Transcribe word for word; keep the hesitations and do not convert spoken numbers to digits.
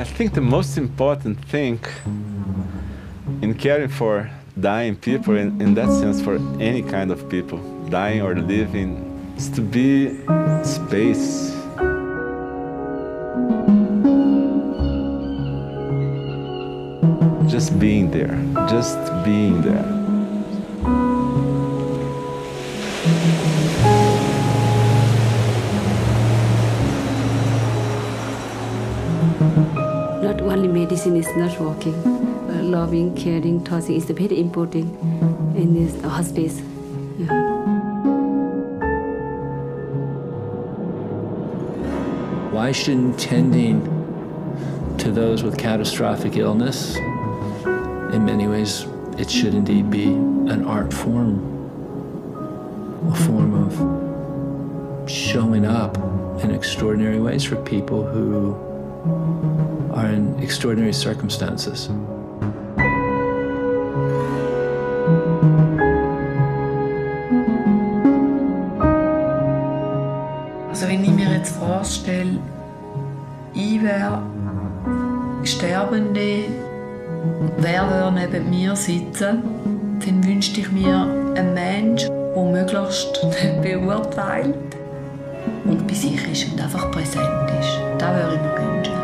I think the most important thing in caring for dying people, in, in that sense for any kind of people, dying or living, is to be space. Just being there, just being there. Not only medicine is not working, but loving, caring, touching is very important in this hospice. Yeah. Why shouldn't tending to those with catastrophic illness, in many ways, it should indeed be an art form, a form of showing up in extraordinary ways for people who are in extraordinary circumstances. Also, wenn ich mir jetzt vorstelle, ich wäre Sterbende, wer würde neben mir sitzen, dann wünschte ich mir einen Menschen, der möglichst nicht beurteilt und bei sich ist und einfach präsent ist. Das würde ich mir wünschen.